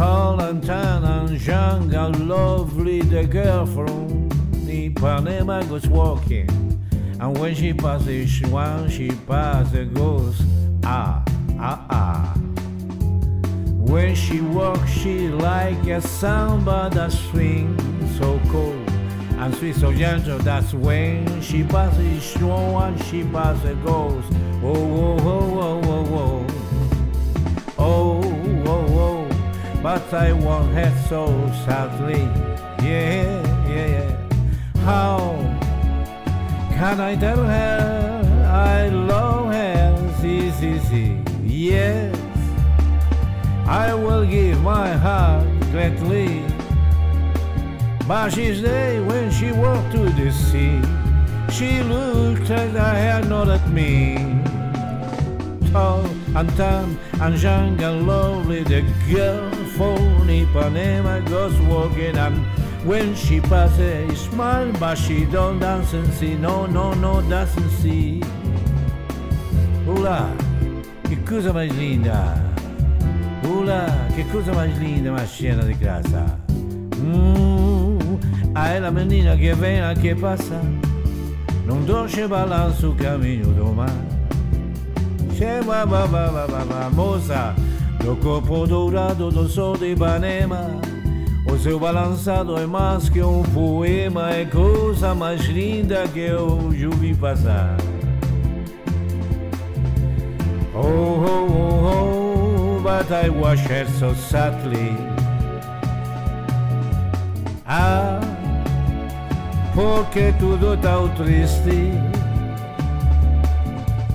tall and tan and young and lovely, the girl from Ipanema goes walking. And when she passes one, she passes, goes, ah, ah, ah. When she walks, she like a samba that swings so cold and sweet, so gentle. That's when she passes one, she passes, goes, oh, oh, oh, oh, oh, oh, oh, oh, oh. But I want her so sadly, yeah, yeah, yeah. How can I tell her I love her? See, see, see. Yes, I will give my heart gladly. But she's there when she walked to the sea. She looked at her, not at me. Tall and tan and young and lovely, the girl from Ipanema goes walking, and when she passes, she smiles, but she don't dance and see, no, no, no, doesn't see. Olá, que coisa mais linda! Olá, que coisa mais linda, mais cheia de graça. A ela, menina que vem, a que passa, num doce balanço, o caminho do mar. Chega, moça, do corpo dourado do sol de Ipanema. O seu balançado é mais que um poema, é coisa mais linda que eu já vi passar. Oh, oh, oh, oh, but I watch her so sadly. Ah, porque tudo tão triste.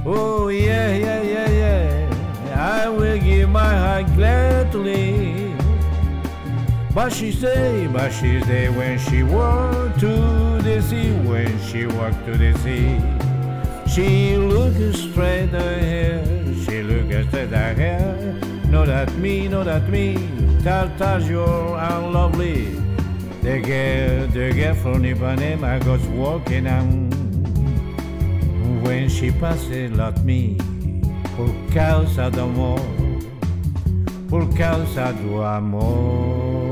Oh, yeah, yeah, yeah, yeah, I will give my heart gladly. But she's there, but she's there when she walked to the sea, when she walked to the sea. She looks straight ahead, she looks straight ahead. Not at me, not at me, Tartas, you're unlovely. The girl from Ipanema goes walking on. When she passes, not me, por causa do amor, por causa do amor.